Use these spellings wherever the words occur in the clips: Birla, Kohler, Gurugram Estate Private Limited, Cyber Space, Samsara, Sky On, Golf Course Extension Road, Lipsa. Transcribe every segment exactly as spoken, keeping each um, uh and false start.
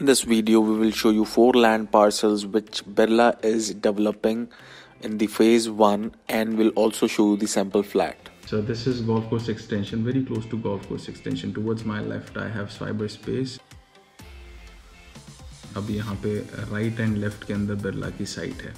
In this video, we will show you four land parcels which Birla is developing in the phase one, and we'll also show you the sample flat. So this is golf course extension, very close to golf course extension. Towards my left, I have Cyber Space. अब यहाँ पे right and left के अंदर Birla की site है.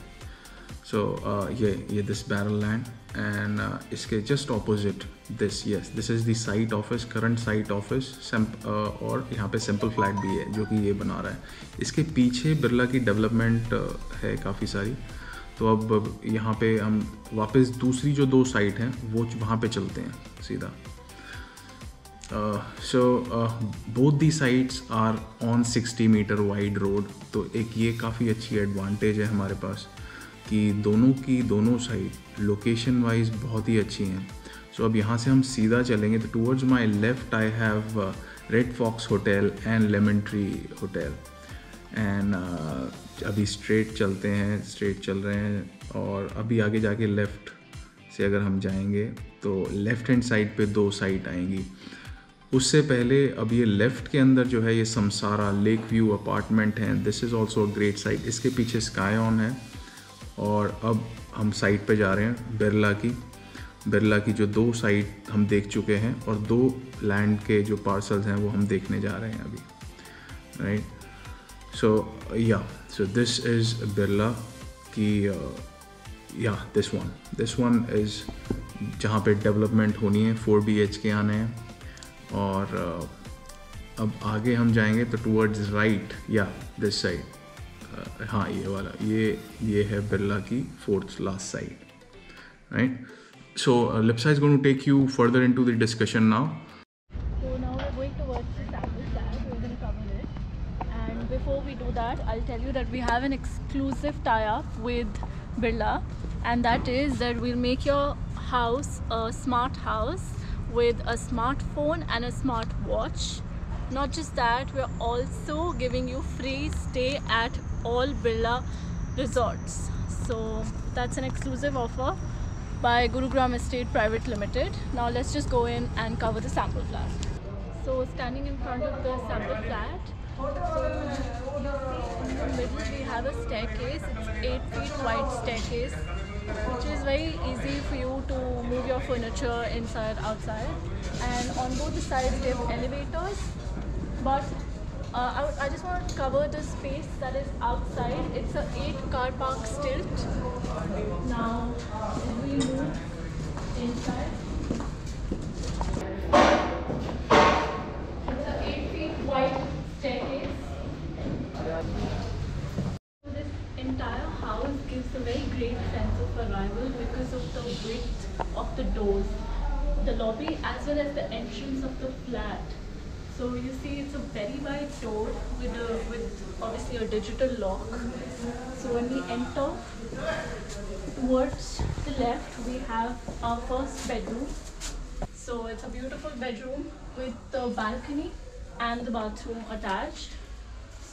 So uh, ये ये this barrel land and uh, इसके just opposite this yes this is the site office current site office uh, और यहाँ पे sample flat भी है जो कि ये बना रहा है. इसके पीछे Birla की development uh, है काफ़ी सारी. तो अब यहाँ पे हम वापस दूसरी जो दो साइट हैं वो वहाँ पे चलते हैं सीधा. So both the sites are on sixty metre wide road. तो एक ये काफ़ी अच्छी एडवांटेज है हमारे पास कि दोनों की दोनों साइट लोकेशन वाइज बहुत ही अच्छी हैं. सो so, अब यहाँ से हम सीधा चलेंगे तो towards my left I have red fox hotel and lemon tree hotel and अभी स्ट्रेट चलते हैं स्ट्रेट चल रहे हैं और अभी आगे जाके लेफ़्ट से अगर हम जाएंगे तो लेफ़्ट हैंड साइड पे दो साइट आएंगी. उससे पहले अब ये लेफ़्ट के अंदर जो है ये समसारा लेक व्यू अपार्टमेंट हैं. This is also a great site. इसके पीछे स्काई ऑन है और अब हम साइट पे जा रहे हैं बिरला की. बिरला की जो दो साइट हम देख चुके हैं और दो लैंड के जो पार्सल्स हैं वो हम देखने जा रहे हैं अभी, right. So yeah, so this is Birla की uh, yeah this one this one is जहाँ पे डेवलपमेंट होनी है. फोर बी एच के आने हैं और uh, अब आगे हम जाएंगे तो टूवर्ड्स राइट या दिस साइड. हाँ ये वाला ये ये है बिरला की fourth last side, right. So Lipsa is going to take you further into the discussion now. Before we do that, I'll tell you that we have an exclusive tie-up with Birla, and that is that we'll make your house a smart house with a smartphone and a smart watch. Not just that, we're also giving you free stay at all Birla resorts. So that's an exclusive offer by Gurugram Estate Private Limited. Now let's just go in and cover the sample flat. So standing in front of the sample flat, So, in the middle we have a staircase. It's eight feet wide staircase, which is very easy for you to move your furniture inside, outside. And on both the sides they have elevators. But uh, I, I just want to cover the space that is outside. It's an eight car park stilt. Now we move inside. The lobby as well as the entrance of the flat. So you see it's a very wide door with a, with obviously a digital lock. So when we enter towards the left we have our first bedroom. So it's a beautiful bedroom with the balcony and the bathroom attached.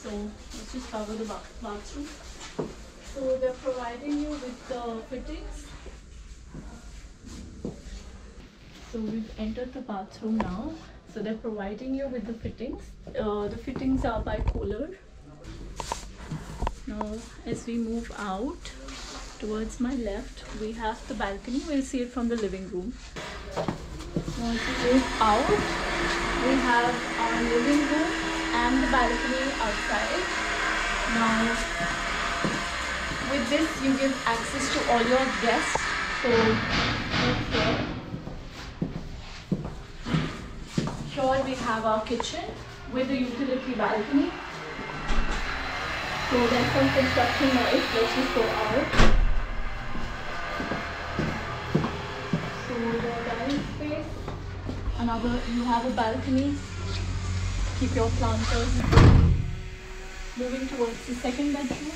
So let's just cover the ba bathroom. So they're providing you with the fittings. So we've entered the bathroom now. So they're providing you with the fittings. Uh, the fittings are by Kohler. Now as we move out towards my left, we have the balcony. We'll see it from the living room. Now as we move out, we have our living room and the balcony outside. Now with this you give access to all your guests. So look here. We have our kitchen with a utility balcony. So there's some construction noise, let's just go out. So the dining space, another, you have a balcony, keep your planters. Moving towards the second bedroom.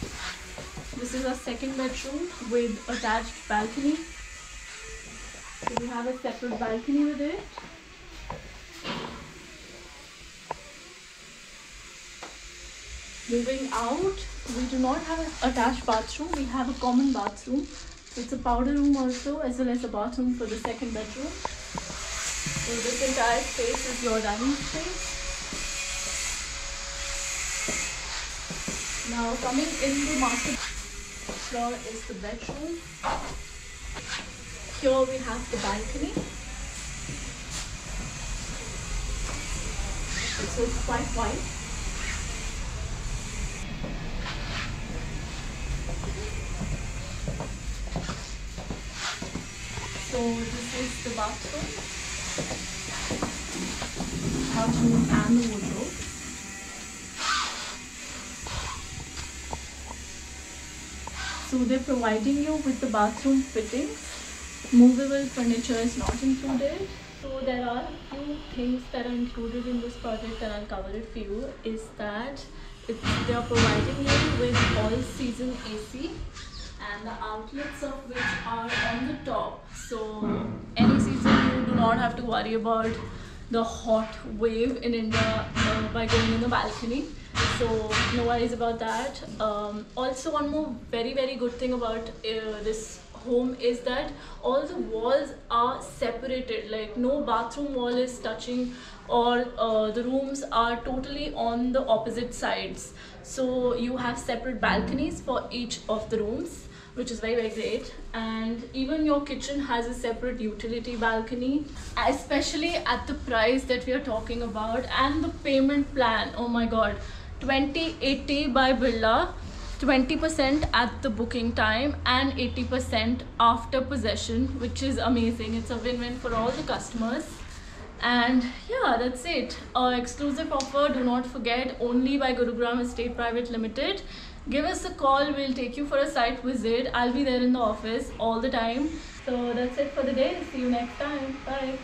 This is our second bedroom with attached balcony. So we have a separate balcony with it. Moving out, we do not have an attached bathroom, we have a common bathroom. So it's a powder room also, as well as a bathroom for the second bedroom. So this entire space is your dining space. Now coming in the master floor is the bedroom. Here we have the balcony. So it's quite wide. So this is the bathroom, bathroom and the wardrobe. So they're providing you with the bathroom fittings. Movable furniture is not included. So there are a few things that are included in this project that I'll cover it for you. Is that it's, they are providing you with all season A C, and the outlets of which are on the top. So any season you do not have to worry about the hot wave in India uh, by going in the balcony. So no worries about that. Um, also, one more very very good thing about uh, this home is that all the walls are separated. Like no bathroom wall is touching, or uh, the rooms are totally on the opposite sides. So you have separate balconies for each of the rooms, which is very very great. And even your kitchen has a separate utility balcony, especially at the price that we are talking about and the payment plan. Oh my god, twenty eighty by Birla, twenty percent at the booking time and eighty percent after possession, which is amazing. It's a win-win for all the customers. And yeah, that's it. Uh, exclusive offer, do not forget, only by Gurugram Estate Private Limited. Give us a call, we'll take you for a site visit. I'll be there in the office all the time. So that's it for the day. See you next time. Bye.